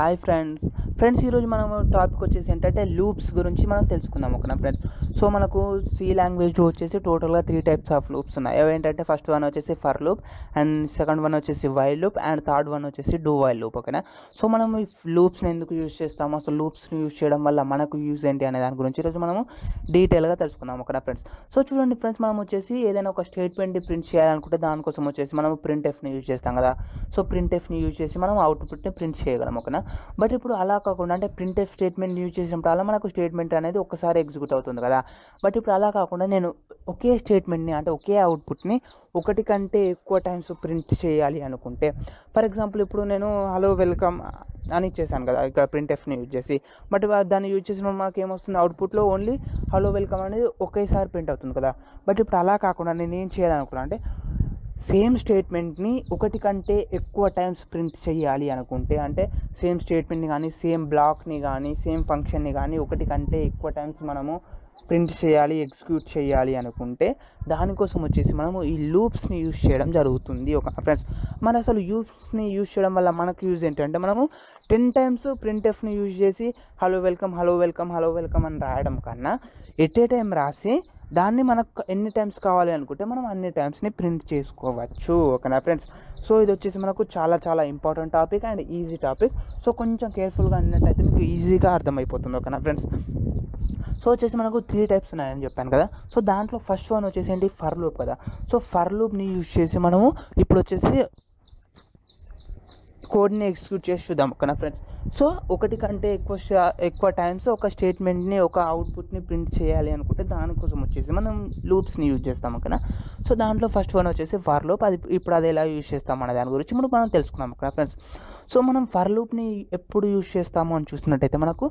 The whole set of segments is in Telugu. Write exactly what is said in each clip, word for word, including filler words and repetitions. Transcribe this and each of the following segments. హాయ్ ఫ్రెండ్స్ ఫ్రెండ్స్ ఈరోజు మనము టాపిక్ వచ్చేసి ఏంటంటే లూప్స్ గురించి మనం తెలుసుకుందాం ఓకేనా ఫ్రెండ్స్. సో మనకు సి లాంగ్వేజ్లో వచ్చేసి టోటల్గా త్రీ టైప్స్ ఆఫ్ లూప్స్ ఉన్నాయి. అవి ఏంటంటే ఫస్ట్ వన్ వచ్చేసి for loop, and second one వచ్చేసి while loop, and third one వచ్చేసి డూ వైల్ లూప్ ఓకేనా. సో మనం ఈ లూప్స్ని ఎందుకు యూజ్ చేస్తాము, అసలు లూప్స్ని యూజ్ చేయడం వల్ల మనకు యూజ్ ఏంటి అనే దాని గురించి ఈరోజు మనము డీటెయిల్గా తెలుసుకుందాం ఓకేనా ఫ్రెండ్స్. సో చూడండి ఫ్రెండ్స్, మనం వచ్చేసి ఏదైనా ఒక స్టేట్మెంట్ని ప్రింట్ చేయాలనుకుంటే దానికోసం వచ్చేసి మనం ప్రింట్ ఎఫ్ని యూజ్ చేస్తాం కదా. సో ప్రింట్ ఎఫ్ని యూజ్ చేసి మనం అవుట్పుట్ని ప్రింట్ చేయగలం ఓకేనా. బట్ ఇప్పుడు అలా కాకుండా అంటే ప్రింట్ ఎఫ్ స్టేట్మెంట్ యూజ్ చేసినప్పుడు అలా మనకు స్టేట్మెంట్ అనేది ఒకసారి ఎగ్జిక్యూట్ అవుతుంది కదా. బట్ ఇప్పుడు అలా కాకుండా నేను ఒకే స్టేట్మెంట్ని అంటే ఒకే అవుట్పుట్ని ఒకటి కంటే ఎక్కువ టైమ్స్ ప్రింట్ చేయాలి అనుకుంటే, ఫర్ ఎగ్జాంపుల్ ఇప్పుడు నేను హలో వెల్కమ్ అని ఇచ్చేసాను కదా ఇక్కడ ప్రింట్ ఎఫ్ని యూజ్ చేసి. బట్ దాన్ని యూజ్ చేసినప్పుడు మనకు ఏమొస్తుంది, అవుట్పుట్లో ఓన్లీ హలో వెల్కమ్ అనేది ఒకేసారి ప్రింట్ అవుతుంది కదా. బట్ ఇప్పుడు అలా కాకుండా నేను ఏం చేయాలనుకున్నాను అంటే సేమ్ స్టేట్మెంట్ని ఒకటి కంటే ఎక్కువ టైమ్స్ ప్రింట్ చేయాలి అనుకుంటే, అంటే సేమ్ స్టేట్మెంట్ని కానీ సేమ్ బ్లాక్ని కానీ సేమ్ ఫంక్షన్ని కానీ ఒకటి కంటే ఎక్కువ టైమ్స్ మనము ప్రింట్ చేయాలి ఎగ్జిక్యూట్ చేయాలి అనుకుంటే దానికోసం వచ్చేసి మనము ఈ లూప్స్ని యూజ్ చేయడం జరుగుతుంది ఒక ఫ్రెండ్స్. మరి అసలు లూప్స్ని యూజ్ చేయడం వల్ల మనకు యూజ్ ఏంటంటే మనము టెన్ టైమ్స్ ప్రింట్ ఎఫ్ని యూజ్ చేసి hello welcome hello welcome hello welcome అని రాయడం కన్నా ఎట్ ఏ టైం రాసి దాన్ని మనకు ఎన్ని టైమ్స్ కావాలి అనుకుంటే మనం అన్ని టైమ్స్ని ప్రింట్ చేసుకోవచ్చు ఓకేనా ఫ్రెండ్స్. సో ఇది వచ్చేసి మనకు చాలా చాలా important topic and easy topic. So కొంచెం కేర్ఫుల్గా అన్నట్టయితే మీకు ఈజీగా అర్థమైపోతుంది ఓకేనా ఫ్రెండ్స్. సో వచ్చేసి మనకు త్రీ టైప్స్ ఉన్నాయని చెప్పాను కదా. సో దాంట్లో ఫస్ట్ వన్ వచ్చేసి ఏంటి, ఫర్ లూప్ కదా. సో ఫర్ లూప్ని యూజ్ చేసి మనము ఇప్పుడు వచ్చేసి కోడ్ని ఎగ్జిక్యూట్ చేసి చూద్దాం ఓకేనా ఫ్రెండ్స్. సో ఒకటి కంటే ఎక్కువ ఎక్కువ టైమ్స్ ఒక స్టేట్మెంట్ని ఒక అవుట్పుట్ని ప్రింట్ చేయాలి అనుకుంటే దానికోసం వచ్చేసి మనం లూప్స్ని యూజ్ చేస్తాం ఓకేనా. సో దాంట్లో ఫస్ట్ వన్ వచ్చేసి ఫర్ లూప్. అది ఇప్పుడు అది ఎలా యూజ్ చేస్తాం అనే దాని గురించి మనం మనం తెలుసుకున్నాం ఓకేనా ఫ్రెండ్స్. సో మనం ఫర్ లూప్ని ఎప్పుడు యూజ్ చేస్తాము అని చూసినట్టయితే మనకు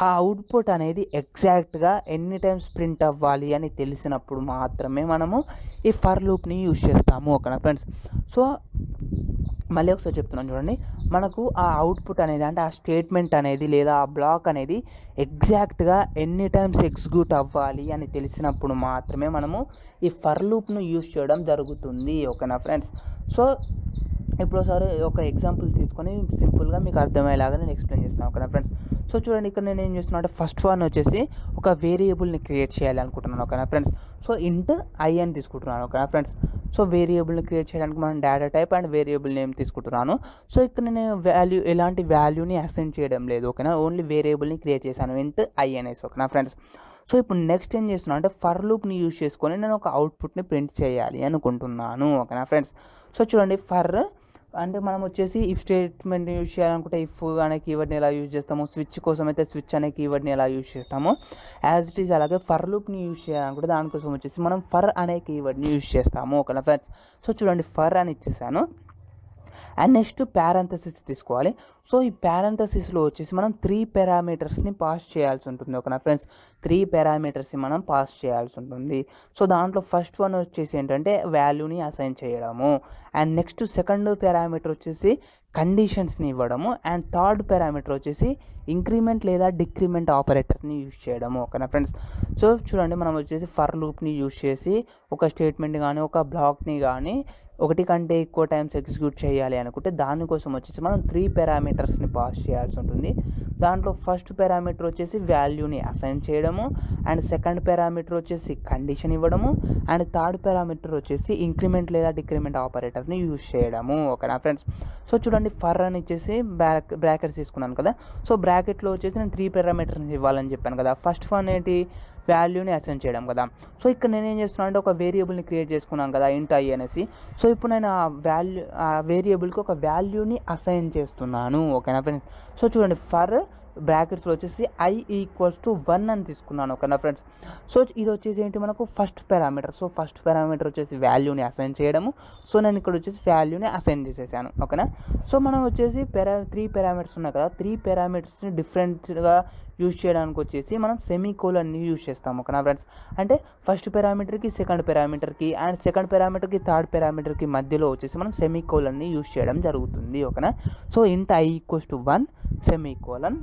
ఆ అవుట్పుట్ అనేది ఎగ్జాక్ట్గా ఎన్ని టైమ్స్ ప్రింట్ అవ్వాలి అని తెలిసినప్పుడు మాత్రమే మనము ఈ ఫర్ లూప్ని యూజ్ చేస్తాము ఓకేనా ఫ్రెండ్స్. సో మళ్ళీ ఒకసారి చెప్తున్నాను చూడండి, మనకు ఆ అవుట్పుట్ అనేది అంటే ఆ స్టేట్మెంట్ అనేది లేదా ఆ బ్లాక్ అనేది ఎగ్జాక్ట్గా ఎన్ని టైమ్స్ ఎగ్జిక్యూట్ అవ్వాలి అని తెలిసినప్పుడు మాత్రమే మనము ఈ ఫర్ లూప్ను యూజ్ చేయడం జరుగుతుంది ఓకేనా ఫ్రెండ్స్. సో ఇప్పుడు ఒకసారి ఒక ఎగ్జాంపుల్ తీసుకొని సింపుల్గా మీకు అర్థమయ్యేలాగా నేను ఎక్స్ప్లెయిన్ చేస్తాను ఓకేనా ఫ్రెండ్స్. సో చూడండి ఇక్కడ నేను ఏం చేస్తున్నాను అంటే ఫస్ట్ వన్ వచ్చేసి ఒక వేరియబుల్ని క్రియేట్ చేయాలి అనుకుంటున్నాను ఓకేనా ఫ్రెండ్స్. సో ఇంట్ ఐ అని తీసుకుంటున్నాను ఓకేనా ఫ్రెండ్స్. సో వేరియబుల్ని క్రియేట్ చేయడానికి మనం data type and variable name తీసుకుంటున్నాను. సో ఇక్కడ నేను వాల్యూ ఎలాంటి వాల్యూని అసైన్ చేయడం లేదు ఓకేనా, ఓన్లీ వేరియబుల్ని క్రియేట్ చేశాను ఇంట్ ఐ అనేసి ఓకేనా ఫ్రెండ్స్. సో ఇప్పుడు నెక్స్ట్ ఏం చేస్తున్నాను అంటే ఫర్ లూప్ని యూజ్ చేసుకొని నేను ఒక అవుట్పుట్ని ప్రింట్ చేయాలి అనుకుంటున్నాను ఓకేనా ఫ్రెండ్స్. సో చూడండి ఫర్ అంటే మనం వచ్చేసి ఇఫ్ స్టేట్మెంట్ని యూజ్ చేయాలనుకుంటే ఇఫ్ అనే కీవర్డ్ని ఎలా యూజ్ చేస్తాము, స్విచ్ కోసం అయితే స్విచ్ అనే కీవర్డ్ని ఎలా యూజ్ చేస్తాము యాజ్ ఇట్ ఈజ్, అలాగే ఫర్ లూప్ని యూజ్ చేయాలనుకుంటే దానికోసం వచ్చేసి మనం ఫర్ అనే కీవర్డ్ని యూజ్ చేస్తాము ఓకేనా ఫ్రెండ్స్. సో చూడండి ఫర్ అని ఇచ్చేసాను అండ్ నెక్స్ట్ ప్యారంథసిస్ తీసుకోవాలి. సో ఈ ప్యారంథసిస్లో వచ్చేసి మనం త్రీ పారామీటర్స్ని పాస్ చేయాల్సి ఉంటుంది ఓకేనా ఫ్రెండ్స్. త్రీ పారామీటర్స్ని మనం పాస్ చేయాల్సి ఉంటుంది. సో దాంట్లో ఫస్ట్ వన్ వచ్చేసి ఏంటంటే వాల్యూని అసైన్ చేయడము, అండ్ నెక్స్ట్ సెకండ్ పారామీటర్ వచ్చేసి కండిషన్స్ని ఇవ్వడము, అండ్ థర్డ్ పారామీటర్ వచ్చేసి ఇంక్రిమెంట్ లేదా డిక్రిమెంట్ ఆపరేటర్ని యూజ్ చేయడము ఓకేనా ఫ్రెండ్స్. సో చూడండి మనం వచ్చేసి ఫర్ లూప్ని యూజ్ చేసి ఒక స్టేట్మెంట్ కానీ ఒక బ్లాక్ని కానీ ఒకటి కంటే ఎక్కువ టైమ్స్ ఎగ్జిక్యూట్ చేయాలి అనుకుంటే దానికోసం వచ్చేసి మనం త్రీ పారామీటర్స్ని పాస్ చేయాల్సి ఉంటుంది. దాంట్లో ఫస్ట్ పారామీటర్ వచ్చేసి వాల్యూని అసైన్ చేయడము, అండ్ సెకండ్ పారామీటర్ వచ్చేసి కండిషన్ ఇవ్వడము, అండ్ థర్డ్ పారామీటర్ వచ్చేసి ఇంక్రిమెంట్ లేదా డిక్రిమెంట్ ఆపరేటర్ని యూజ్ చేయడము ఓకేనా ఫ్రెండ్స్. సో చూడండి ఫర్ అని ఇచ్చేసి బ్రాక్ బ్రాకెట్స్ తీసుకున్నాను కదా. సో బ్రాకెట్లో వచ్చేసి నేను త్రీ పారామీటర్స్ ఇవ్వాలని చెప్పాను కదా. ఫస్ట్ వన్ ఏంటి, వాల్యూని అసైన్ చేయడం కదా. సో ఇక్కడ నేనేం చేస్తున్నాను అంటే ఒక వేరియబుల్ని క్రియేట్ చేసుకున్నాను కదా ఇంట్ ఐ అనేసి. సో ఇప్పుడు నేను ఆ వాల్యూ ఆ వేరియబుల్కి ఒక వాల్యూని అసైన్ చేస్తున్నాను ఓకేనా ఫ్రెండ్స్. సో చూడండి ఫర్ బ్రాకెట్స్లో వచ్చేసి ఐ ఈక్వల్స్ టు వన్ అని తీసుకున్నాను ఓకేనా ఫ్రెండ్స్. సో ఇది వచ్చేసి ఏంటి మనకు first parameter. So first parameter వచ్చేసి వాల్యూని అసైన్ చేయడము. సో నేను ఇక్కడ వచ్చేసి వాల్యూని అసైన్ చేసేసాను ఓకేనా. సో మనం వచ్చేసి పెరా త్రీ పారామీటర్స్ ఉన్నాయి కదా, త్రీ పారామీటర్స్ని డిఫరెంట్గా యూజ్ చేయడానికి వచ్చేసి మనం సెమీ కోలన్ని యూజ్ చేస్తాం ఓకేనా ఫ్రెండ్స్. అంటే ఫస్ట్ పారామీటర్కి సెకండ్ పారామీటర్కి అండ్ సెకండ్ పారామీటర్కి థర్డ్ పారామీటర్కి మధ్యలో వచ్చేసి మనం సెమీ కోలన్ని యూజ్ చేయడం జరుగుతుంది ఓకేనా. So int I equals to one semi colon,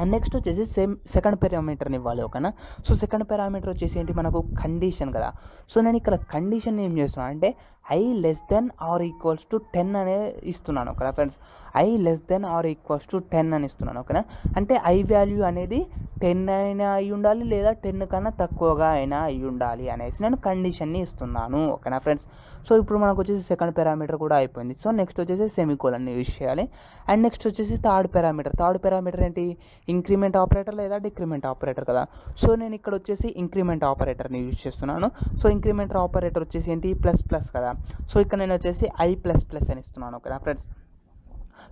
and next వచ్చేసి సేమ్ సెకండ్ పారామీటర్ని ఇవ్వాలి ఓకేనా. సో సెకండ్ పారామీటర్ వచ్చేసి ఏంటి మనకు కండిషన్ కదా. సో నేను ఇక్కడ కండిషన్ ఏం చేస్తున్నాను అంటే I less than or equals to ten అనే ఇస్తున్నాను ఓకేనా friends. I less than or equals to ten అని ఇస్తున్నాను ఓకేనా. అంటే I వాల్యూ అనేది టెన్ అయినా అయి ఉండాలి లేదా టెన్ కన్నా తక్కువగా అయినా అయి ఉండాలి అనేసి నేను కండిషన్ని ఇస్తున్నాను ఓకేనా ఫ్రెండ్స్. సో ఇప్పుడు మనకు వచ్చేసి సెకండ్ పారామీటర్ కూడా అయిపోయింది. సో నెక్స్ట్ వచ్చేసి సెమికోలన్ యూజ్ చేయాలి. అండ్ నెక్స్ట్ వచ్చేసి థర్డ్ పారామీటర్. థర్డ్ పారామీటర్ ఏంటి? ఇంక్రిమెంట్ ఆపరేటర్ లేదా డిక్రిమెంట్ ఆపరేటర్ కదా. సో నేను ఇక్కడ వచ్చేసి ఇంక్రిమెంట్ ఆపరేటర్ని యూజ్ చేస్తున్నాను. సో ఇంక్రిమెంట్ ఆపరేటర్ వచ్చేసి ఏంటి? ప్లస్ ప్లస్ కదా. సో ఇక్కడ నేను వచ్చేసి ఐ ప్లస్ ప్లస్ అని ఇస్తున్నాను ఓకేనా ఫ్రెండ్స్.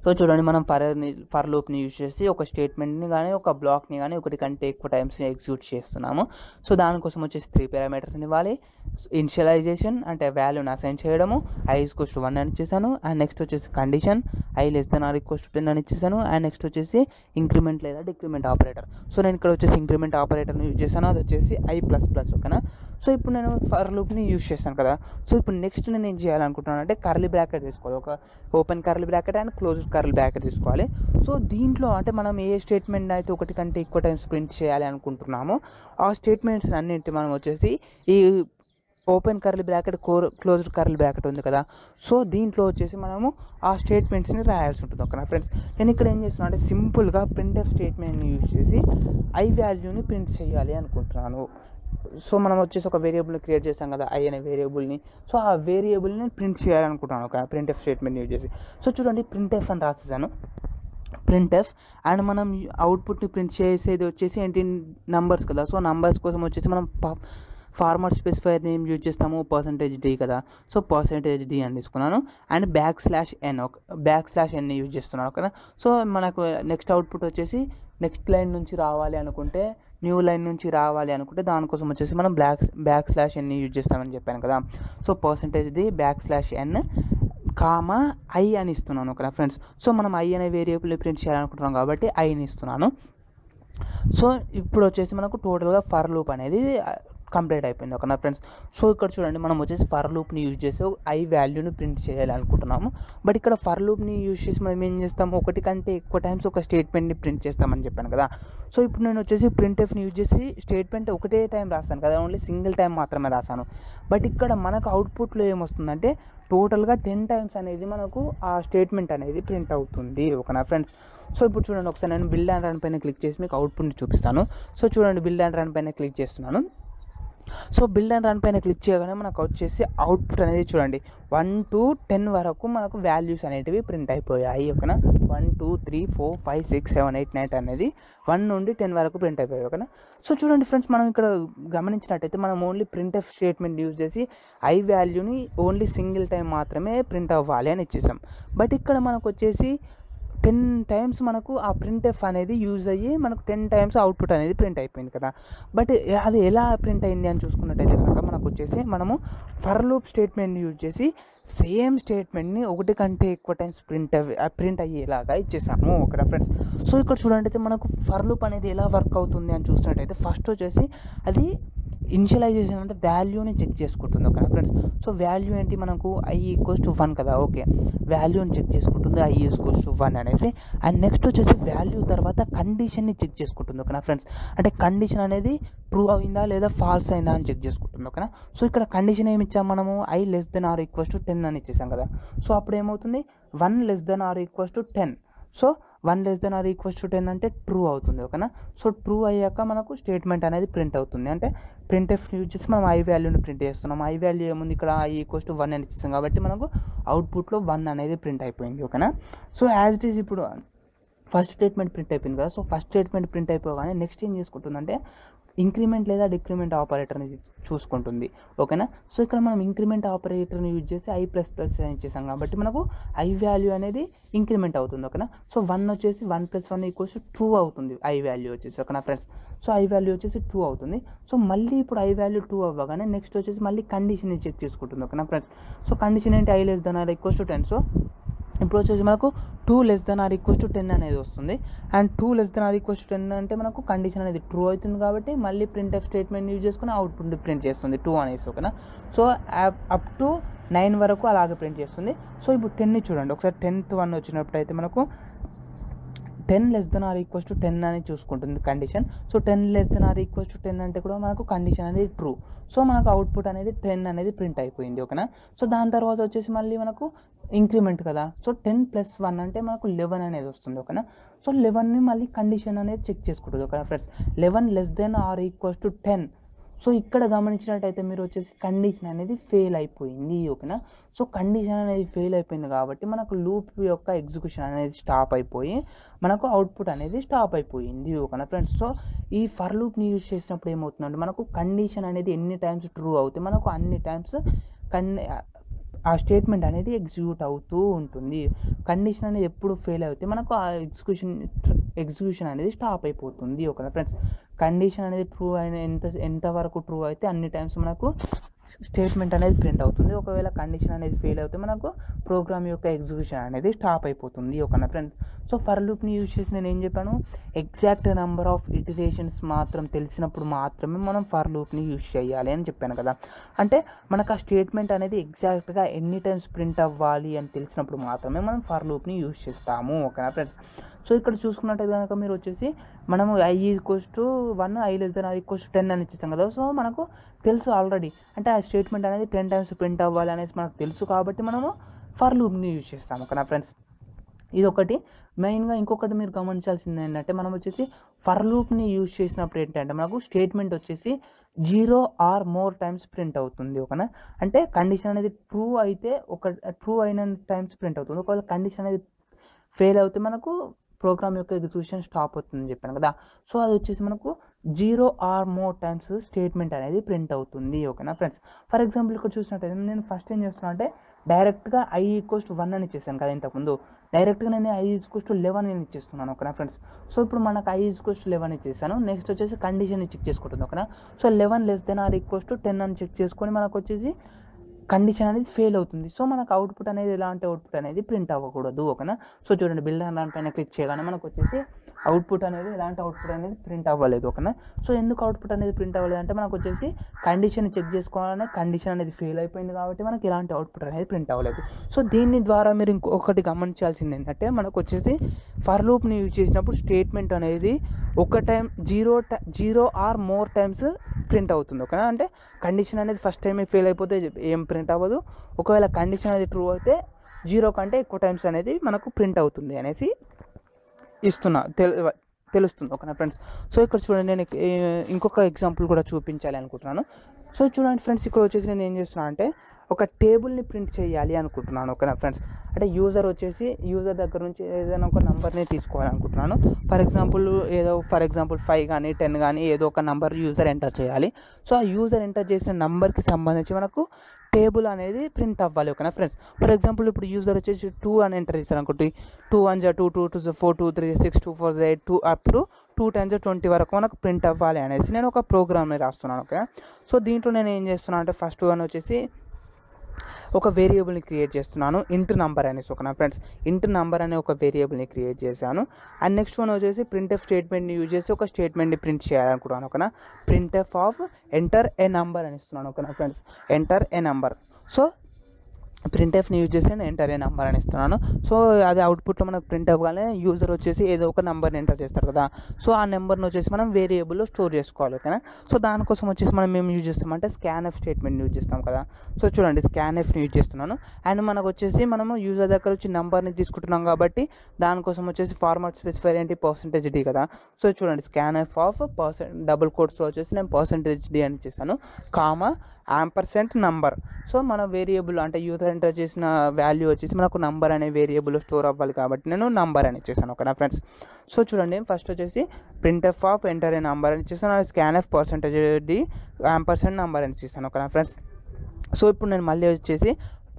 సో చూడండి మనం ఫర్ ఫర్ లూప్ని యూజ్ చేసి ఒక స్టేట్మెంట్ని కానీ ఒక బ్లాక్ని కానీ ఒకటి కంటే ఎక్కువ టైమ్స్ ఎగ్జిక్యూట్ చేస్తున్నాము. సో దానికోసం వచ్చేసి త్రీ పారామీటర్స్ని ఇవ్వాలి. ఇనిషియలైజేషన్ అంటే వాల్యూని అసైన్ చేయడము, ఐ ఈక్వల్స్ టు వన్ అని ఇచ్చేసాను. అండ్ నెక్స్ట్ వచ్చేసి condition I less than or equals to ten అని ఇచ్చేసాను. అండ్ నెక్స్ట్ వచ్చేసి ఇంక్రిమెంట్ లేదా డిక్రిమెంట్ ఆపరేటర్. సో నేను ఇక్కడ వచ్చేసి ఇంక్రిమెంట్ ఆపరేటర్ని యూజ్ చేశాను, అది వచ్చేసి ఐ ప్లస్ ప్లస్ ఓకేనా. సో ఇప్పుడు నేను ఫర్ లూప్ని యూజ్ చేశాను కదా. సో ఇప్పుడు నెక్స్ట్ నేను ఏం చేయాలనుకుంటున్నాను అంటే కర్లీ బ్రాకెట్ తీసుకోవాలి, ఒక open curly bracket and close curly bracket తీసుకోవాలి. సో దీంట్లో అంటే మనం ఏ స్టేట్మెంట్ అయితే ఒకటి కంటే ఎక్కువ టైమ్స్ ప్రింట్ చేయాలి అనుకుంటున్నామో ఆ స్టేట్మెంట్స్ అన్నింటి మనం వచ్చేసి ఈ open curly bracket or closed curly bracket ఉంది కదా, సో దీంట్లో వచ్చేసి మనము ఆ స్టేట్మెంట్స్ని రాయాల్సి ఉంటుంది ఓకేనా ఫ్రెండ్స్. నేను ఇక్కడ ఏం చేస్తున్నాను అంటే సింపుల్గా ప్రింట్ఎఫ్ స్టేట్మెంట్ని యూజ్ చేసి ఐ వాల్యూని ప్రింట్ చేయాలి అనుకుంటున్నాను. సో మనం వచ్చేసి ఒక వేరియబుల్ని క్రియేట్ చేసాం కదా ఐ అనే వేరియబుల్ని, సో ఆ వేరియబుల్ని ప్రింట్ చేయాలనుకుంటున్నాను ఒక ప్రింట్ఎఫ్ స్టేట్మెంట్ యూజ్ చేసి. సో చూడండి ప్రింట్ఎఫ్ అని రాసేసాను ప్రింట్ఎఫ్. అండ్ మనం అవుట్పుట్ని ప్రింట్ చేసేది వచ్చేసి ఏంటి? నంబర్స్ కదా. సో నంబర్స్ కోసం వచ్చేసి మనం ఫార్మాట్ స్పెసిఫైర్ నేమ్ యూజ్ చేస్తాము, పర్సంటేజ్ డి కదా. సో పర్సంటేజ్ డి అని తీసుకున్నాను. And back slash n back slash ఎన్ని యూజ్ చేస్తున్నాను ఓకేనా. సో మనకు నెక్స్ట్ అవుట్పుట్ వచ్చేసి నెక్స్ట్ లైన్ నుంచి రావాలి అనుకుంటే న్యూ లైన్ నుంచి రావాలి అనుకుంటే దానికోసం వచ్చేసి మనం బ్లాక్ బ్యాక్ స్లాష్ ఎన్ని యూజ్ చేస్తామని చెప్పాను కదా. So percentage d back slash n comma i అని ఇస్తున్నాను ఓకేనా ఫ్రెండ్స్. సో మనం ఐ అనే వేరియబుల్ ప్రింట్ చేయాలనుకుంటున్నాం కాబట్టి ఐని ఇస్తున్నాను. సో ఇప్పుడు వచ్చేసి మనకు టోటల్గా ఫర్ లూప్ అనేది కంప్లీట్ అయిపోయింది ఓకేనా ఫ్రెండ్స్. సో ఇక్కడ చూడండి మనం వచ్చేసి ఫర్ లూప్ని యూజ్ చేసి ఐ వాల్యూని ప్రింట్ చేయాలనుకుంటున్నాము. బట్ ఇక్కడ ఫర్ లూప్ని యూజ్ చేసి మనం ఏం చేస్తాము? ఒకటి కంటే ఎక్కువ టైమ్స్ ఒక స్టేట్మెంట్ని ప్రింట్ చేస్తామని చెప్పాను కదా. సో ఇప్పుడు నేను వచ్చేసి ప్రింట్ఎఫ్ని యూజ్ చేసి స్టేట్మెంట్ ఒకటే టైం రాస్తాను కదా, ఓన్లీ సింగిల్ టైం మాత్రమే రాశాను. బట్ ఇక్కడ మనకు అవుట్పుట్లో ఏమొస్తుందంటే టోటల్గా టెన్ టైమ్స్ అనేది మనకు ఆ స్టేట్మెంట్ అనేది ప్రింట్ అవుతుంది ఓకేనా ఫ్రెండ్స్. సో ఇప్పుడు చూడండి ఒకసారి నేను బిల్డ్ అండ్ రన్ పైన క్లిక్ చేసి మీకు అవుట్పుట్ని చూపిస్తాను. సో చూడండి బిల్డ్ అండ్ రన్ పైన క్లిక్ చేస్తున్నాను. సో బిల్డ్ అండ్ రన్ పైన క్లిక్ చేయగానే మనకు వచ్చేసి అవుట్పుట్ అనేది చూడండి వన్ టు టెన్ వరకు మనకు వాల్యూస్ అనేటివి ప్రింట్ అయిపోయాయి ఓకేనా. One two three four five six seven eight nine అనేది వన్ నుండి టెన్ వరకు ప్రింట్ అయిపోయాయి ఓకేనా. సో చూడండి ఫ్రెండ్స్ మనం ఇక్కడ గమనించినట్టయితే మనం ఓన్లీ ప్రింట్ఎఫ్ స్టేట్మెంట్ యూజ్ చేసి ఐ వాల్యూని ఓన్లీ సింగిల్ టైం మాత్రమే ప్రింట్ అవ్వాలి అని ఇచ్చేసాం. బట్ ఇక్కడ మనకు వచ్చేసి టెన్ టైమ్స్ మనకు ఆ ప్రింట్ఎఫ్ అనేది యూజ్ అయ్యి మనకు టెన్ టైమ్స్ అవుట్పుట్ అనేది ప్రింట్ అయిపోయింది కదా. బట్ అది ఎలా ప్రింట్ అయింది అని చూసుకున్నట్టయితే కనుక మనకు వచ్చేసి మనము ఫర్ లూప్ స్టేట్మెంట్ని యూజ్ చేసి సేమ్ స్టేట్మెంట్ని ఒకటి కంటే ఎక్కువ టైమ్స్ ప్రింట్ ప్రింట్ అయ్యేలాగా ఇచ్చేసాము ఓకేనా ఫ్రెండ్స్. సో ఇక్కడ చూడండి మనకు ఫర్ లూప్ అనేది ఎలా వర్క్ అవుతుంది అని చూసినట్టయితే ఫస్ట్ వచ్చేసి అది ఇనిషియలైజేషన్ అంటే వాల్యూని చెక్ చేసుకుంటుంది ఓకేనా ఫ్రెండ్స్. సో వాల్యూ ఏంటి? మనకు ఐ ఈక్వల్స్ టు వన్ కదా, ఓకే వాల్యూని చెక్ చేసుకుంటుంది ఐ ఈక్వల్స్ టు వన్ అనేసి. అండ్ నెక్స్ట్ వచ్చేసి వాల్యూ తర్వాత కండిషన్ని చెక్ చేసుకుంటుంది ఓకేనా ఫ్రెండ్స్. అంటే కండిషన్ అనేది ట్రూ అయిందా లేదా ఫాల్స్ అయిందా అని చెక్ చేసుకుంటుంది ఓకేనా. సో ఇక్కడ కండిషన్ ఏమి ఇచ్చాము మనము? I less than or equals to ten అని ఇచ్చేసాం కదా. సో అప్పుడు ఏమవుతుంది? One less than or equals to ten. So one less than or equals to ten అంటే ట్రూ అవుతుంది ఓకేనా. సో ట్రూ అయ్యాక మనకు స్టేట్మెంట్ అనేది ప్రింట్ అవుతుంది. అంటే ప్రింట్ఎఫ్ యూజ్ చేసి మనం ఐ వాల్యూని ప్రింట్ చేస్తున్నాం. ఐ వాల్యూ ఏముంది ఇక్కడ? ఐ ఈక్వల్స్ టు వన్ అని ఇస్తాం కాబట్టి మనకు అవుట్పుట్లో వన్ అనేది ప్రింట్ అయిపోయింది ఓకేనా. సో యాజ్ ఇట్ ఈజ్ ఇప్పుడు ఫస్ట్ స్టేట్మెంట్ ప్రింట్ అయిపోయింది కదా. సో ఫస్ట్ స్టేట్మెంట్ ప్రింట్ అయిపోగానే నెక్స్ట్ ఏం చేసుకుంటుందంటే ఇంక్రిమెంట్ లేదా డిక్రిమెంట్ ఆపరేటర్ని చూసుకుంటుంది ఓకేనా. సో ఇక్కడ మనం ఇంక్రిమెంట్ ఆపరేటర్ని యూజ్ చేసి ఐ ప్లస్ ప్లస్ అని చేసాం కాబట్టి మనకు ఐ వాల్యూ అనేది ఇంక్రిమెంట్ అవుతుంది ఓకేనా. సో వన్ వచ్చేసి one plus one equals two అవుతుంది ఐ వాల్యూ వచ్చేసి ఓకేనా ఫ్రెండ్స్. సో ఐ వాల్యూ వచ్చేసి టూ అవుతుంది. సో మళ్ళీ ఇప్పుడు ఐ వాల్యూ టూ అవ్వగానే నెక్స్ట్ వచ్చేసి మళ్ళీ కండిషన్ని చెక్ చేసుకుంటుంది ఓకేనా ఫ్రెండ్స్. సో కండిషన్ ఏంటి? I less than or equals to ten. So ఇప్పుడు వచ్చేసి మనకు two less than or equals to ten అనేది వస్తుంది. And two less than or equals to ten అంటే మనకు కండిషన్ అనేది ట్రూ అవుతుంది కాబట్టి మళ్ళీ ప్రింట్ఎఫ్ స్టేట్మెంట్ యూజ్ చేసుకుని అవుట్పుట్ ప్రింట్ చేస్తుంది టూ అనేసి ఓకేనా. సో అప్ టు నైన్ వరకు అలాగే ప్రింట్ చేస్తుంది. సో ఇప్పుడు టెన్ని చూడండి ఒకసారి. టెన్ టు వన్ వచ్చినప్పుడు అయితే మనకు ten less than or equals to ten అని చూసుకుంటుంది condition. So ten less than or equals to ten అంటే కూడా మనకు కండిషన్ అనేది ట్రూ. సో మనకు అవుట్పుట్ అనేది ten అనేది ప్రింట్ అయిపోయింది, ఓకేనా. సో దాని తర్వాత వచ్చేసి మళ్ళీ మనకు ఇంక్రిమెంట్ కదా, సో టెన్ ప్లస్ వన్ అంటే మనకు లెవెన్ అనేది వస్తుంది, ఓకేనా. సో లెవెన్ని మళ్ళీ కండిషన్ అనేది చెక్ చేసుకుంటుంది, ఓకేనా friends. Eleven less than or equals to ten. So ఇక్కడ గమనించినట్టయితే మీరు వచ్చేసి కండిషన్ అనేది ఫెయిల్ అయిపోయింది, ఓకేనా. సో కండిషన్ అనేది ఫెయిల్ అయిపోయింది కాబట్టి మనకు లూప్ యొక్క ఎగ్జిక్యూషన్ అనేది స్టాప్ అయిపోయి మనకు అవుట్పుట్ అనేది స్టాప్ అయిపోయింది, ఓకేనా ఫ్రెండ్స్. సో ఈ ఫర్ లూప్ని యూజ్ చేసినప్పుడు ఏమవుతుందంటే మనకు కండిషన్ అనేది ఎన్ని టైమ్స్ ట్రూ అవుతాయి మనకు అన్ని టైమ్స్ కండి ఆ స్టేట్మెంట్ అనేది ఎగ్జిక్యూట్ అవుతూ ఉంటుంది. కండిషన్ అనేది ఎప్పుడు ఫెయిల్ అవుతే మనకు ఆ ఎగ్జిక్యూషన్ ఎగ్జిక్యూషన్ అనేది స్టాప్ అయిపోతుంది, ఓకేనా ఫ్రెండ్స్. కండిషన్ అనేది ట్రూ అయిన ఎంత ఎంతవరకు ట్రూ అయితే అన్ని టైమ్స్ మనకు స్టేట్మెంట్ అనేది ప్రింట్ అవుతుంది. ఒకవేళ కండిషన్ అనేది ఫెయిల్ అవుతే మనకు ప్రోగ్రామ్ యొక్క ఎగ్జిక్యూషన్ అనేది స్టాప్ అయిపోతుంది, ఓకేనా ఫ్రెండ్స్. సో ఫర్ లూప్ని యూజ్ చేసి నేను ఏం చెప్పాను, ఎగ్జాక్ట్ నెంబర్ ఆఫ్ ఇటరేషన్స్ మాత్రం తెలిసినప్పుడు మాత్రమే మనం ఫర్ లూప్ని యూజ్ చేయాలి అని చెప్పాను కదా. అంటే మనకు ఆ స్టేట్మెంట్ అనేది ఎగ్జాక్ట్గా ఎన్ని టైమ్స్ ప్రింట్ అవ్వాలి అని తెలిసినప్పుడు మాత్రమే మనం ఫర్ లూప్ని యూజ్ చేస్తాము, ఓకేనా ఫ్రెండ్స్. సో ఇక్కడ చూసుకున్నట్టయితే కనుక మీరు వచ్చేసి మనము i equals to one i less than i equals to ten అని ఇచ్చేస్తాం కదా. సో మనకు తెలుసు ఆల్రెడీ, అంటే ఆ స్టేట్మెంట్ అనేది టెన్ టైమ్స్ ప్రింట్ అవ్వాలి అనేసి మనకు తెలుసు కాబట్టి మనము ఫర్ లూప్ని యూజ్ చేస్తాము, ఓకేనా ఫ్రెండ్స్. ఇదొకటి మెయిన్గా. ఇంకొకటి మీరు గమనించాల్సింది ఏంటంటే మనం వచ్చేసి ఫర్ లూప్ని యూజ్ చేసినప్పుడు ఏంటంటే మనకు స్టేట్మెంట్ వచ్చేసి zero or more times print అవుతుంది, ఓకేనా. అంటే కండిషన్ అనేది ట్రూ అయితే ఒక ట్రూ అయిన టైమ్స్ ప్రింట్ అవుతుంది. ఒకవేళ కండిషన్ అనేది ఫెయిల్ అయితే మనకు ప్రోగ్రామ్ యొక్క ఎగ్జిక్యూషన్ స్టాప్ అవుతుందని చెప్పాను కదా. సో అది వచ్చేసి మనకు zero or more times statement అనేది ప్రింట్ అవుతుంది, ఓకేనా ఫ్రెండ్స్. ఫర్ ఎగ్జాంపుల్ ఇక్కడ చూసినట్టయితే నేను ఫస్ట్ ఏం చేస్తున్నా అంటే డైరెక్ట్గా ఐ ఈక్వల్స్ టు వన్ అని ఇచ్చేసాను కదా ఇంతకుముందు. డైరెక్ట్గా నేను ఐ ఈక్వల్స్ టు లెవెన్ అని ఇచ్చేస్తున్నాను, ఓకేనా ఫ్రెండ్స్. సో ఇప్పుడు మనకు ఐ ఈక్వల్స్ టు లెవెన్ ఇచ్చేసాను. నెక్స్ట్ వచ్చేసి కండిషన్ చెక్ చేసుకుంటుంది, ఓకేనా. So eleven less than or equals to ten అని చెక్ చేసుకొని మనకు వచ్చేసి కండిషన్ అనేది ఫెయిల్ అవుతుంది. సో మనకు అవుట్పుట్ అనేది ఎలాంటి అవుట్పుట్ అనేది ప్రింట్ అవ్వకూడదు, ఓకేనా. సో చూడండి బిల్డ్ అన్ పైన క్లిక్ చేయగానే మనకు వచ్చేసి అవుట్పుట్ అనేది ఎలాంటి అవుట్పుట్ అనేది ప్రింట్ అవ్వలేదు, ఓకేనా. సో ఎందుకు అవుట్పుట్ అనేది ప్రింట్ అవ్వలేదు అంటే మనకు వచ్చేసి కండిషన్ చెక్ చేసుకోవాలనే కండిషన్ అనేది ఫెయిల్ అయిపోయింది కాబట్టి మనకి ఎలాంటి అవుట్పుట్ అనేది ప్రింట్ అవ్వలేదు. సో దీని ద్వారా మీరు ఇంకొకటి గమనించాల్సింది ఏంటంటే మనకు వచ్చేసి ఫర్ లూప్ని యూజ్ చేసినప్పుడు స్టేట్మెంట్ అనేది ఒక time zero zero or more times print అవుతుంది, ఓకేనా. అంటే కండిషన్ అనేది ఫస్ట్ టైమే ఫెయిల్ అయిపోతే ఏం ప్రింట్ అవ్వదు. ఒకవేళ కండిషన్ అనేది ట్రూ అయితే జీరో కంటే ఎక్కువ టైమ్స్ అనేది మనకు ప్రింట్ అవుతుంది అనేసి ఇస్తున్నా తెలు తెలుస్తుంది, ఓకేనా ఫ్రెండ్స్. సో ఇక్కడ చూడండి నేను ఇంకొక ఎగ్జాంపుల్ కూడా చూపించాలి అనుకుంటున్నాను. సో చూడండి ఫ్రెండ్స్ ఇక్కడ వచ్చేసి నేను ఏం చేస్తున్నా అంటే ఒక టేబుల్ని ప్రింట్ చేయాలి అనుకుంటున్నాను, ఓకేనా ఫ్రెండ్స్. అంటే యూజర్ వచ్చేసి యూజర్ దగ్గర నుంచి ఏదైనా ఒక నెంబర్ని తీసుకోవాలనుకుంటున్నాను. ఫర్ ఎగ్జాంపుల్ ఏదో ఫర్ ఎగ్జాంపుల్ ఫైవ్ కానీ టెన్ కానీ ఏదో ఒక నెంబర్ యూజర్ ఎంటర్ చేయాలి. సో ఆ యూజర్ ఎంటర్ చేసిన నెంబర్కి సంబంధించి మనకు టేబుల్ అనేది ప్రింట్ అవ్వాలి, ఓకేనా ఫ్రెండ్స్. ఫర్ ఎగ్జాంపుల్ ఇప్పుడు యూజర్ వచ్చేసి టూ అని ఎంటర్ చేశారు అనుకుంటే టూ వన్ జా two two two four two three six two four eight two up to two ten జా ట్వంటీ వరకు మనకు ప్రింట్ అవ్వాలి అనేసి నేను ఒక ప్రోగ్రామ్ని రాస్తున్నాను, ఓకేనా. సో దీంట్లో నేను ఏం చేస్తున్నాను అంటే ఫస్ట్ వన్ వచ్చేసి ఒక వేరియబుల్ని క్రియేట్ చేస్తున్నాను ఇంటర్ నంబర్ అనేసి, ఓకేనా ఫ్రెండ్స్. ఇంటర్ నంబర్ అనే ఒక వేరియబుల్ని క్రియేట్ చేశాను. అండ్ నెక్స్ట్ వన్ వచ్చేసి ప్రింట్ఎఫ్ స్టేట్మెంట్ని యూజ్ చేసి ఒక స్టేట్మెంట్ని ప్రింట్ చేయాలనుకున్నాను, ఓకేనా. Printf of enter a number అని ఇస్తున్నాను, ఓకేనా friends. Enter a number. So ప్రింట్ఎఫ్ని యూజ్ చేసి నేను ఎంటర్ ఏ నంబర్ అని ఇస్తున్నాను. సో అది అవుట్పుట్లో మనకు ప్రింట్ అవ్వగానే యూజర్ వచ్చేసి ఏదో ఒక నెంబర్ని ఎంటర్ చేస్తారు కదా. సో ఆ నెంబర్ని వచ్చేసి మనం వేరియబుల్లో స్టోర్ చేసుకోవాలి, ఓకేనా. సో దానికోసం వచ్చేసి మనం ఏం యూజ్ చేస్తామంటే స్కాన్ఎఫ్ స్టేట్మెంట్ని యూజ్ చేస్తాం కదా. సో చూడండి స్కాన్ఎఫ్ని యూజ్ చేస్తున్నాను. అండ్ మనకు వచ్చేసి మనము యూజర్ దగ్గర వచ్చి నెంబర్ని తీసుకుంటున్నాం కాబట్టి దానికోసం వచ్చేసి ఫార్మాట్ స్పెసిఫైర్ ఏంటి పర్సంటేజ్ డి కదా. సో చూడండి స్కాన్ఎఫ్ ఆఫ్ పర్సెంట్ డబుల్ కోట్స్లో వచ్చేసి నేను పర్సంటేజ్ డి అని చేశాను, కామా యాంపర్సెంట్ నంబర్. సో మన వేరియబుల్ అంటే యూజర్ ఎంటర్ చేసిన వాల్యూ వచ్చేసి మనకు నంబర్ అనే వేరియబుల్ స్టోర్ అవ్వాలి కాబట్టి నేను నంబర్ అని ఇచ్చేసాను, ఓకేనా ఫ్రెండ్స్. సో చూడండి ఫస్ట్ వచ్చేసి ప్రింట్ఎఫ్ ఆఫ్ ఎంటర్ అనే నంబర్ అని ఇచ్చేసాను. Scanf percentage d ampersand number అని ఇచ్చేసాను, ఓకేనా ఫ్రెండ్స్. సో ఇప్పుడు నేను మళ్ళీ వచ్చేసి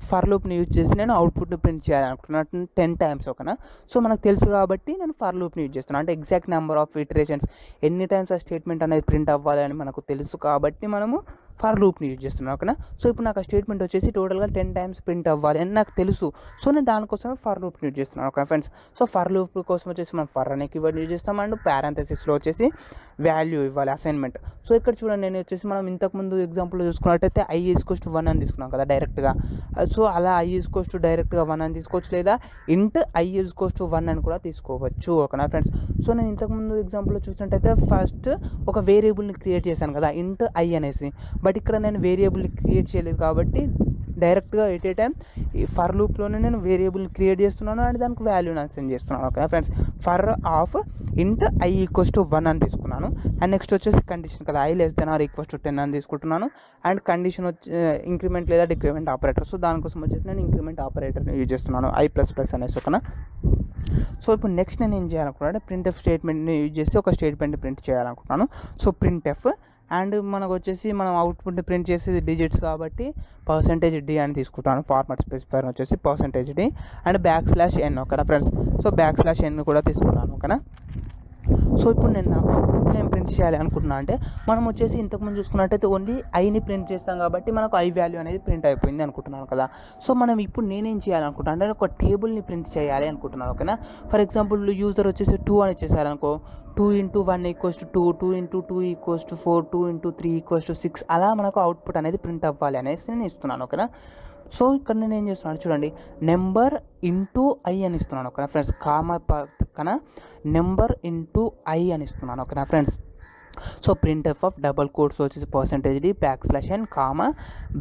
ఫర్ లూప్ని యూజ్ చేసి నేను అవుట్పుట్ని ప్రింట్ చేయాలనుకుంటున్నాను టెన్ టైమ్స్, ఓకేనా. సో మనకు తెలుసు కాబట్టి నేను ఫర్ లూప్ని యూజ్ చేస్తున్నాను. అంటే ఎగ్జాక్ట్ నెంబర్ ఆఫ్ ఇటరేషన్స్ ఎన్ని టైమ్స్ ఆ స్టేట్మెంట్ అనేది ప్రింట్ అవ్వాలి అని మనకు తెలుసు కాబట్టి మనము ఫర్ లూప్ని యూజ్ చేస్తున్నాం ఓకేనా. సో ఇప్పుడు నాకు స్టేట్మెంట్ వచ్చేసి టోటల్గా టెన్ టైమ్స్ ప్రింట్ అవ్వాలి అని నాకు తెలుసు, సో నేను దానికోసమే ఫర్ లూప్ని యూజ్ చేస్తున్నాను okay friends. So for loop కోసం వచ్చేసి మనం ఫర్ అనే కీవర్డ్ యూజ్ చేస్తాం అండ్ పారాంథసిస్లో వచ్చేసి వాల్యూ ఇవ్వాలి అసైన్మెంట్. సో ఇక్కడ చూడండి నేను వచ్చేసి మనం ఇంతకుముందు ఎగ్జాంపుల్లో చూసుకున్నట్టయితే i is equals to one అని తీసుకున్నాం కదా డైరెక్ట్గా. సో అలా ఐ ఈజ్ ఈక్వల్స్ టు డైరెక్ట్గా వన్ అని తీసుకోవచ్చు, లేదా int i is equals to one అని కూడా తీసుకోవచ్చు ఓకేనా ఫ్రెండ్స్. సో నేను ఇంతకుముందు ఎగ్జాంపుల్లో చూసినట్టయితే ఫస్ట్ ఒక వేరియబుల్ని క్రియేట్ చేశాను కదా ఇంట్ ఐ అనేసి, బట్ ఇక్కడ నేను వేరియబుల్ని క్రియేట్ చేయలేదు కాబట్టి డైరెక్ట్గా ఎట్ ఏ టైం ఈ ఫర్ లూప్లోనే నేను వేరియబుల్ క్రియేట్ చేస్తున్నాను అండ్ దానికి వాల్యూని అసైన్ చేస్తున్నాను okay friends. For of int I equals to one అని తీసుకున్నాను అండ్ నెక్స్ట్ వచ్చేసి కండిషన్ కదా i less than or equals to ten అని తీసుకుంటున్నాను అండ్ కండిషన్ వచ్చి ఇంక్రిమెంట్ లేదా డిక్రిమెంట్ ఆపరేటర్. సో దానికోసం వచ్చేసి నేను ఇంక్రిమెంట్ ఆపరేటర్ని యూజ్ చేస్తున్నాను ఐ ప్లస్ ప్లస్ అనేసి ఓకేనా. సో ఇప్పుడు నెక్స్ట్ నేను ఏం చేయాలనుకున్నాను ప్రింట్ ఎఫ్ స్టేట్మెంట్ని యూజ్ చేసి ఒక స్టేట్మెంట్ని ప్రింట్ చేయాలనుకుంటున్నాను. సో ప్రింట్ ఎఫ్ అండ్ మనకు వచ్చేసి మనం అవుట్పుట్ని ప్రింట్ చేసేది డిజిట్స్ కాబట్టి పర్సంటేజ్ డి అని తీసుకుంటాను, ఫార్మాట్ స్పెసిఫైర్ వచ్చేసి percentage d and back slash n ఓకేనా friends. So back slash n కూడా తీసుకున్నాను ఓకేనా. సో ఇప్పుడు నేను అవుట్పుట్ నేను ప్రింట్ చేయాలి అనుకుంటున్నాను అంటే మనం వచ్చేసి ఇంతకుముందు చూసుకున్నట్టయితే ఓన్లీ ఐని ప్రింట్ చేస్తాం కాబట్టి మనకు ఐ వాల్యూ అనేది ప్రింట్ అయిపోయింది అనుకుంటున్నాను కదా. సో మనం ఇప్పుడు నేనేం చేయాలనుకుంటున్నాను అంటే ఒక టేబుల్ని ప్రింట్ చేయాలి అనుకుంటున్నాను ఓకేనా. ఫర్ ఎగ్జాంపుల్ యూజర్ వచ్చేసి టూ అని చేశారనుకో, two into one equals to two, two into two equals to four, two into three equals to six, అలా మనకు అవుట్పుట్ అనేది ప్రింట్ అవ్వాలి అనేసి నేను ఇస్తున్నాను ఓకేనా. సో ఇక్కడ నేను ఏం చేస్తున్నాను చూడండి నెంబర్ ఇంటూ ఐ అని ఇస్తున్నాను ఓకేనా ఫ్రెండ్స్, కామా పక్కన నెంబర్ ఇంటూ ఐ అని ఇస్తున్నాను ఓకేనా friends. So print F of double quotes వచ్చేసి percentage d back slash and comma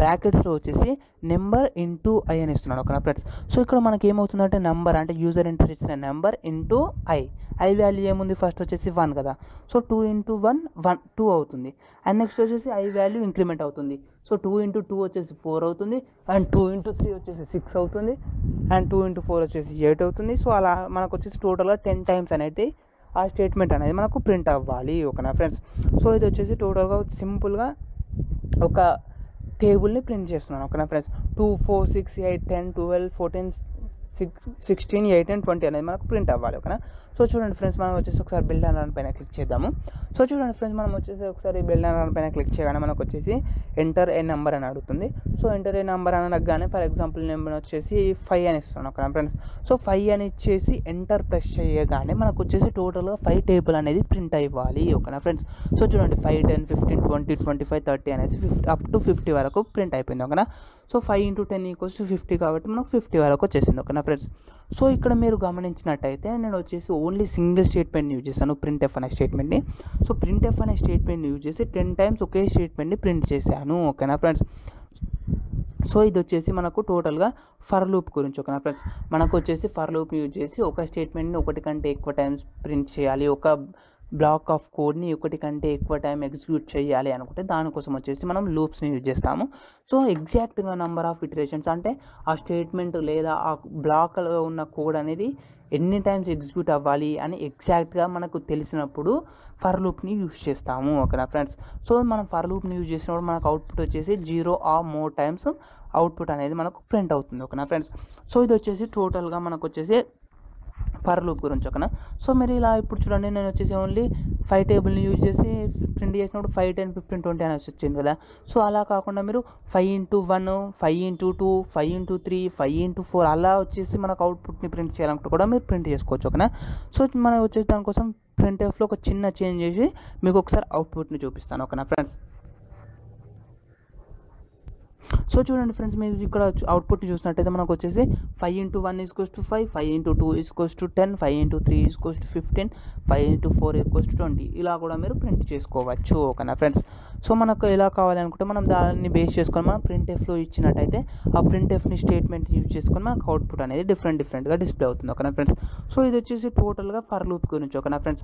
బ్రాకెట్స్లో వచ్చేసి నెంబర్ ఇంటూ ఐ అని ఇస్తున్నాను ఓకేనా ఫ్రెండ్స్. సో ఇక్కడ మనకి ఏమవుతుందంటే నెంబర్ అంటే యూజర్ ఎంటర్ ఇచ్చిన number into I, I value ఏముంది ఫస్ట్ వచ్చేసి వన్ కదా, so two into one one two అవుతుంది అండ్ నెక్స్ట్ వచ్చేసి ఐ వాల్యూ ఇంక్రిమెంట్ అవుతుంది. సో టూ ఇంటూ టూ వచ్చేసి ఫోర్ అవుతుంది అండ్ టూ ఇంటూ త్రీ వచ్చేసి సిక్స్ అవుతుంది అండ్ టూ ఇంటూ ఫోర్ వచ్చేసి ఎయిట్ అవుతుంది. సో అలా మనకు వచ్చేసి టోటల్గా టెన్ టైమ్స్ అనేది ఆ స్టేట్మెంట్ అనేది మనకు ప్రింట్ అవ్వాలి ఓకేనా ఫ్రెండ్స్. సో ఇది వచ్చేసి టోటల్గా సింపుల్గా ఒక టేబుల్ని ప్రింట్ చేస్తున్నాను ఓకేనా friends. Two four six eight ten twelve fourteen six sixteen eighteen twenty అనేది మనకు ప్రింట్ అవ్వాలి ఓకేనా. సో చూడండి ఫ్రెండ్స్ మనం వచ్చేసి ఒకసారి బిల్డ్ అండ్ రన్ పైన క్లిక్ చేద్దాము. సో చూడండి ఫ్రెండ్స్ మనం వచ్చేసి ఒకసారి బిల్డ్ అండ్ రన్ పైన క్లిక్ చేయగానే మనకు వచ్చేసి ఎంటర్ ఏ నెంబర్ అని అడుగుతుంది. సో ఎంటర్ ఏ నెంబర్ అని అనగానే ఫర్ ఎగ్జాంపుల్ నెంబర్ వచ్చేసి ఫైవ్ అని ఇస్తున్నాను ఓకేనా ఫ్రెండ్స్. సో ఫైవ్ అని ఇచ్చేసి ఎంటర్ ప్రెస్ చేయగానే మనకు వచ్చేసి టోటల్గా ఫైవ్ టేబుల్ అనేది ప్రింట్ అవ్వాలి ఓకేనా ఫ్రెండ్స్. సో చూడండి five ten fifteen twenty twenty five thirty అనేసి ఫిఫ్టీ అప్ టు ఫిఫ్టీ వరకు ప్రింట్ అయిపోయింది ఓకేనా. So five into ten equals to fifty కాబట్టి మనకు ఫిఫ్టీ వరకు వచ్చేసింది ఓకేనా ఫ్రెండ్స్. సో ఇక్కడ మీరు గమనించినట్టయితే నేను వచ్చేసి ఓన్లీ సింగిల్ స్టేట్మెంట్ని యూజ్ చేశాను ప్రింట్ ఎఫ్ అనే స్టేట్మెంట్ని. సో ప్రింట్ ఎఫ్ అనే స్టేట్మెంట్ని యూజ్ చేసి టెన్ టైమ్స్ ఒకే స్టేట్మెంట్ని ప్రింట్ చేశాను ఓకేనా ఫ్రెండ్స్. సో ఇది వచ్చేసి మనకు టోటల్గా ఫర్ లూప్ గురించి ఓకేనా ఫ్రెండ్స్. మనకు వచ్చేసి ఫర్ లూప్ని యూజ్ చేసి ఒక స్టేట్మెంట్ని ఒకటి కంటే ఎక్కువ టైమ్స్ ప్రింట్ చేయాలి, ఒక బ్లాక్ ఆఫ్ కోడ్ని ఒకటి కంటే ఎక్కువ టైం ఎగ్జిక్యూట్ చేయాలి అనుకుంటే దానికోసం వచ్చేసి మనం లూప్స్ని యూజ్ చేస్తాము. సో ఎగ్జాక్ట్గా నెంబర్ ఆఫ్ ఇటరేషన్స్ అంటే ఆ స్టేట్మెంట్ లేదా ఆ బ్లాక్లో ఉన్న కోడ్ అనేది ఎన్ని టైమ్స్ ఎగ్జిక్యూట్ అవ్వాలి అని ఎగ్జాక్ట్గా మనకు తెలిసినప్పుడు ఫర్ లూప్ని యూజ్ చేస్తాము ఓకేనా ఫ్రెండ్స్. సో మనం ఫర్ లూప్ని యూజ్ చేసినప్పుడు మనకు అవుట్పుట్ వచ్చేసి zero or more times output అనేది మనకు ప్రింట్ అవుతుంది ఓకేనా ఫ్రెండ్స్. సో ఇది వచ్చేసి టోటల్గా మనకు వచ్చేసి ఫర్ లూప్ గురించి ఓకేనా. సో మీరు ఇలా ఇప్పుడు చూడండి నేను వచ్చేసి ఓన్లీ ఫైవ్ టేబుల్ని యూజ్ చేసి ప్రింట్ చేసినప్పుడు ఫైవ్ టెన్ ఫిఫ్టీన్ ట్వంటీ అనేసి వచ్చింది కదా. సో అలా కాకుండా మీరు five into one five into two five into three five into four అలా వచ్చేసి మనకు అవుట్పుట్ని ప్రింట్ చేయాలనుకుంటే కూడా మీరు ప్రింట్ చేసుకోవచ్చు ఓకేనా. సో మనకు వచ్చేసి దానికోసం ప్రింట్ ఎఫ్లో ఒక చిన్న చేంజ్ చేసి మీకు ఒకసారి అవుట్పుట్ని చూపిస్తాను ఓకేనా ఫ్రెండ్స్. సో చూడండి ఫ్రెండ్స్ మీరు ఇక్కడ అవుట్పుట్ చూసినట్టయితే మనకు వచ్చేసి five into one equals to five, five into two equals to ten, five into three equals to fifteen, five into four equals to twenty, ఇలా కూడా మీరు ప్రింట్ చేసుకోవచ్చు ఓకేనా ఫ్రెండ్స్. సో మనకు ఎలా కావాలనుకుంటే మనం దాన్ని బేస్ చేసుకొని మనం ప్రింట్ ఎఫ్లో ఇచ్చినట్టయితే ఆ ప్రింట్ ఎఫ్ని స్టేట్మెంట్ యూజ్ చేసుకొని మనకు అవుట్పుట్ అనేది డిఫరెంట్ డిఫరెంట్గా డిస్ప్లే అవుతుంది ఓకేనా ఫ్రెండ్స్. సో ఇది వచ్చేసి టోటల్గా ఫర్ లూప్ గురించి ఓకేనా ఫ్రెండ్స్.